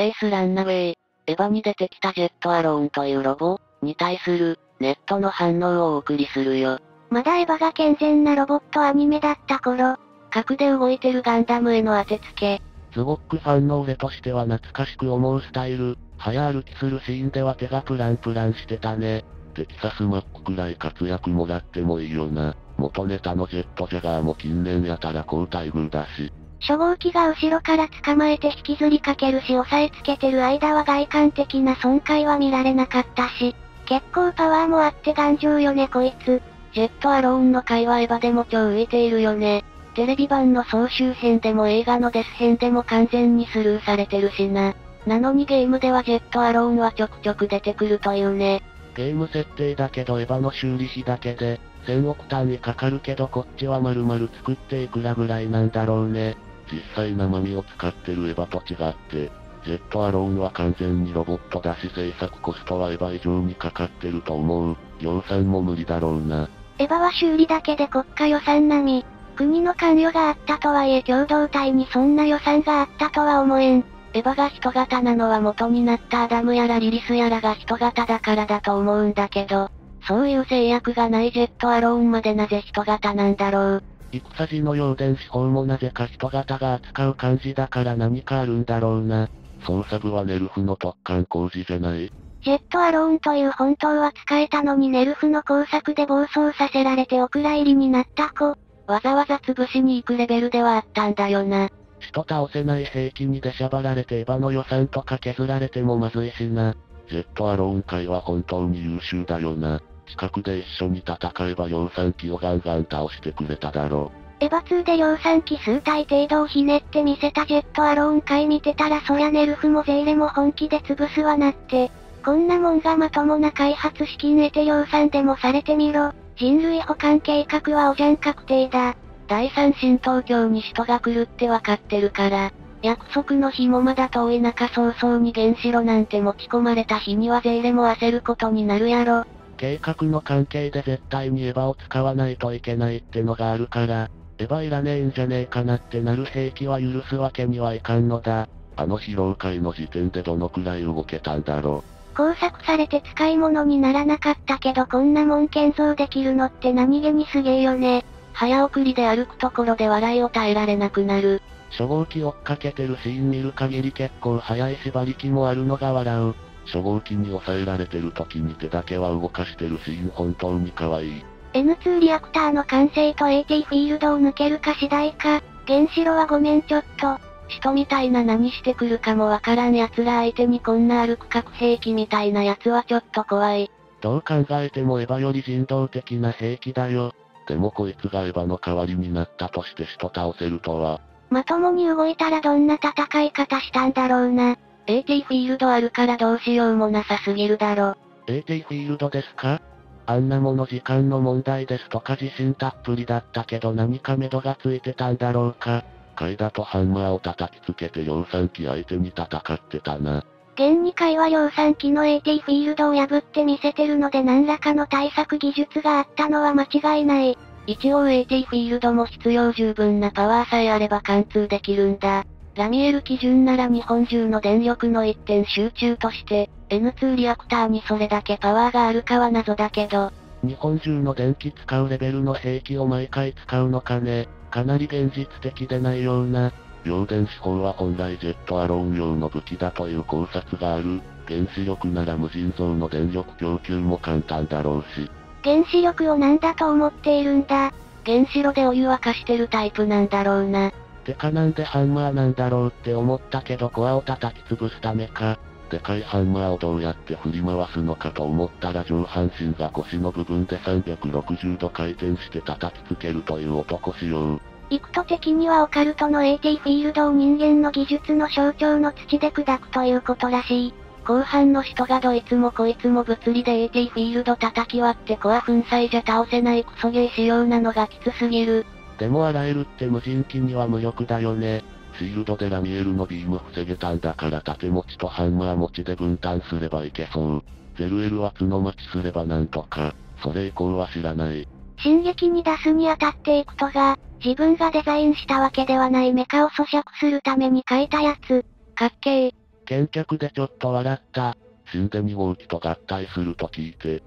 スペースランナウェイ、エヴァに出てきたジェットアローンというロボに対するネットの反応をお送りするよ。まだエヴァが健全なロボットアニメだった頃、核で動いてるガンダムへの当てつけ。ズボックファンの俺としては懐かしく思うスタイル。早歩きするシーンでは手がプランプランしてたね。テキサスマックくらい活躍もらってもいいよな。元ネタのジェットジャガーも近年やたら好待遇だし。初号機が後ろから捕まえて引きずりかけるし、押さえつけてる間は外観的な損壊は見られなかったし、結構パワーもあって頑丈よねこいつ。ジェットアローンの会話エヴァでも超浮いているよね。テレビ版の総集編でも映画のデス編でも完全にスルーされてるしな。なのにゲームではジェットアローンはちょくちょく出てくるというね。ゲーム設定だけどエヴァの修理費だけで1000億単位かかるけど、こっちは丸々作っていくらぐらいなんだろうね。実際生身を使ってるエヴァと違って、ジェットアローンは完全にロボットだし制作コストはエヴァ以上にかかってると思う。量産も無理だろうな。エヴァは修理だけで国家予算並み。国の関与があったとはいえ共同体にそんな予算があったとは思えん。エヴァが人型なのは元になったアダムやらリリスやらが人型だからだと思うんだけど、そういう制約がないジェットアローンまでなぜ人型なんだろう。戦時の陽電子砲もなぜか人型が扱う感じだから何かあるんだろうな。操作部はネルフの突貫工事じゃない。ジェットアローンという本当は使えたのにネルフの工作で暴走させられてお蔵入りになった子、わざわざ潰しに行くレベルではあったんだよな。人倒せない兵器に出しゃばられてエヴァの予算とか削られてもまずいしな。ジェットアローン界は本当に優秀だよな。近くで一緒に戦えば量産機をガンガン倒してくれただろう。エヴァ2で量産機数体程度をひねって見せたジェットアローン界見てたら、そりゃネルフもゼイレも本気で潰すわなって。こんなもんがまともな開発資金得て量産でもされてみろ。人類補完計画はおじゃん確定だ。第三新東京に人が来るってわかってるから、約束の日もまだ遠い中早々に原子炉なんて持ち込まれた日にはゼイレも焦ることになるやろ。計画の関係で絶対にエヴァを使わないといけないってのがあるから、エヴァいらねえんじゃねえかなってなる兵器は許すわけにはいかんのだ。あの疲労回の時点でどのくらい動けたんだろう。工作されて使い物にならなかったけど、こんなもん建造できるのって何気にすげえよね。早送りで歩くところで笑いを耐えられなくなる。初号機追っかけてるシーン見る限り結構早いし馬力もあるのが笑う。初号機に抑えられてる時に手だけは動かしてるシーン本当に可愛い。N2 リアクターの完成と AT フィールドを抜けるか次第か。原子炉はごめんちょっと。使徒みたいな何してくるかもわからん奴ら相手にこんな歩く核兵器みたいな奴はちょっと怖い。どう考えてもエヴァより人道的な兵器だよ。でもこいつがエヴァの代わりになったとして人倒せるとは。まともに動いたらどんな戦い方したんだろうな。AT フィールドあるからどうしようもなさすぎるだろ。AT フィールドですか？あんなもの時間の問題ですとか自信たっぷりだったけど、何か目処がついてたんだろうか。階段とハンマーを叩きつけて量産機相手に戦ってたな。現2回は量産機の AT フィールドを破って見せてるので、何らかの対策技術があったのは間違いない。一応 AT フィールドも必要十分なパワーさえあれば貫通できるんだ。ラミエル基準なら日本中の電力の一点集中として N2 リアクターにそれだけパワーがあるかは謎だけど、日本中の電気使うレベルの兵器を毎回使うのかね。かなり現実的でないような。陽電子砲は本来ジェットアローン用の武器だという考察がある。原子力なら無尽蔵の電力供給も簡単だろうし。原子力をなんだと思っているんだ。原子炉でお湯沸かしてるタイプなんだろうな。てかなんでハンマーなんだろうって思ったけど、コアを叩き潰すためか。でかいハンマーをどうやって振り回すのかと思ったら、上半身が腰の部分で360度回転して叩きつけるという男仕様。イクト的にはオカルトの AT フィールドを人間の技術の象徴の土で砕くということらしい。後半の人がどいつもこいつも物理で AT フィールド叩き割ってコア粉砕じゃ倒せないクソゲー仕様なのがきつすぎる。でもあらゆるって無人機には無力だよね。シールドでラミエルのビーム防げたんだから、盾持ちとハンマー持ちで分担すればいけそう。ゼルエルは角持ちすればなんとか、それ以降は知らない。進撃に出すにあたっていくとが、自分がデザインしたわけではないメカを咀嚼するために書いたやつ。かっけー。見客でちょっと笑った。死んで2号機と合体すると聞いて。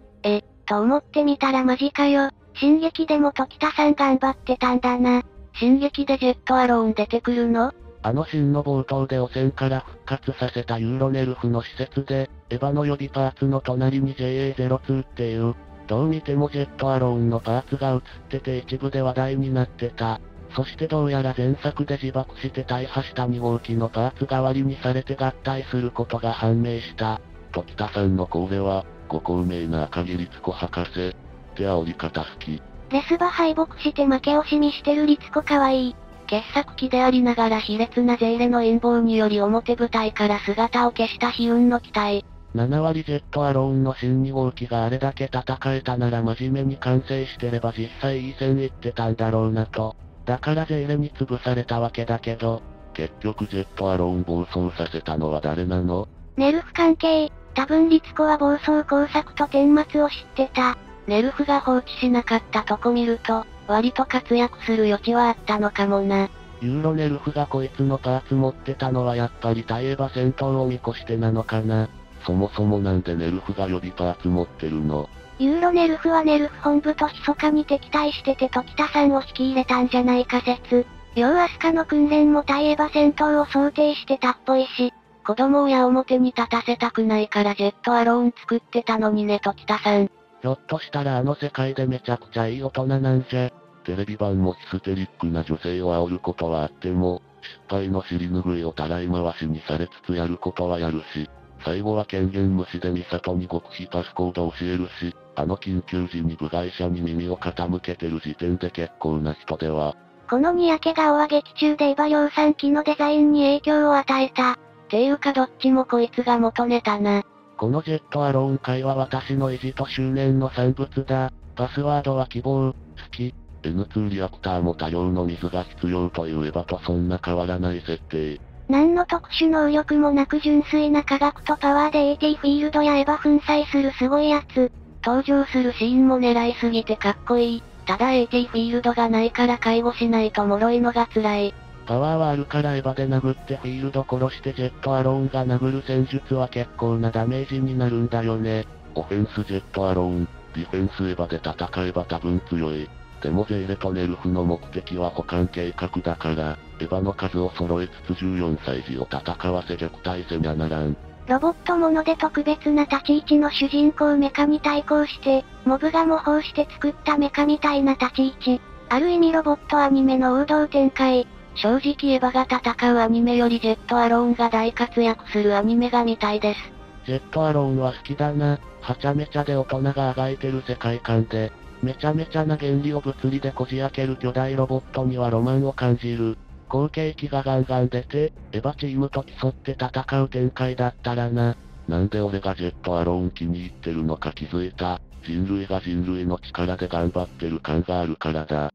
と思ってみたらマジかよ。進撃でも時田さん頑張ってたんだな。進撃でジェットアローン出てくるの？あのシーンの冒頭で汚染から復活させたユーロネルフの施設で、エヴァの予備パーツの隣に JA-02 っていう、どう見てもジェットアローンのパーツが映ってて一部で話題になってた。そしてどうやら前作で自爆して大破した2号機のパーツ代わりにされて合体することが判明した。時田さんの神戸は、ご高名な赤木律子博士。って煽り方好き。レスバ敗北して負け惜しみしてる律子かわいい。傑作機でありながら卑劣なゼイレの陰謀により表舞台から姿を消した悲運の機体。7割ジェットアローンの新2号機があれだけ戦えたなら真面目に完成してれば実際いい線いってたんだろうなと。だからゼイレに潰されたわけだけど、結局ジェットアローン暴走させたのは誰なの？ネルフ関係。多分律子は暴走工作と顛末を知ってた。ネルフが放置しなかったとこ見ると、割と活躍する余地はあったのかもな。ユーロネルフがこいつのパーツ持ってたのはやっぱり対エヴァ戦闘を見越してなのかな。そもそもなんでネルフが予備パーツ持ってるの？ユーロネルフはネルフ本部と密かに敵対してて時田さんを引き入れたんじゃないか説。要はアスカの訓練も対エヴァ戦闘を想定してたっぽいし、子供を矢面に立たせたくないからジェットアローン作ってたのにね時田さん。ひょっとしたらあの世界でめちゃくちゃいい大人なんじゃ。テレビ版もヒステリックな女性を煽ることはあっても、失敗の尻拭いをたらい回しにされつつやることはやるし、最後は権限無視でミサトに極秘パスコード教えるし、あの緊急時に部外者に耳を傾けてる時点で結構な人では。このにやけ顔は劇中でエヴァ量産機のデザインに影響を与えた。ていうかどっちもこいつが元ネタな。このジェットアローン界は私の意地と執念の産物だ。パスワードは希望、好き。N2 リアクターも多量の水が必要といえばとそんな変わらない設定。何の特殊能力もなく純粋な科学とパワーで AT フィールドやエヴァ粉砕するすごいやつ。登場するシーンも狙いすぎてかっこいい。ただ AT フィールドがないから介護しないと脆いのが辛い。パワーはあるからエヴァで殴ってフィールド殺してジェットアローンが殴る戦術は結構なダメージになるんだよね。オフェンスジェットアローン、ディフェンスエヴァで戦えば多分強い。でもゼイレとネルフの目的は補完計画だから、エヴァの数を揃えつつ14歳児を戦わせ撃退せにゃならん。ロボットもので特別な立ち位置の主人公メカに対抗して、モブが模倣して作ったメカみたいな立ち位置。ある意味ロボットアニメの王道展開。正直エヴァが戦うアニメよりジェットアローンが大活躍するアニメが見たいです。ジェットアローンは好きだな。はちゃめちゃで大人があがいてる世界観で、めちゃめちゃな原理を物理でこじ開ける巨大ロボットにはロマンを感じる。後継機がガンガン出て、エヴァチームと競って戦う展開だったらな。なんで俺がジェットアローン気に入ってるのか気づいた。人類が人類の力で頑張ってる感があるからだ。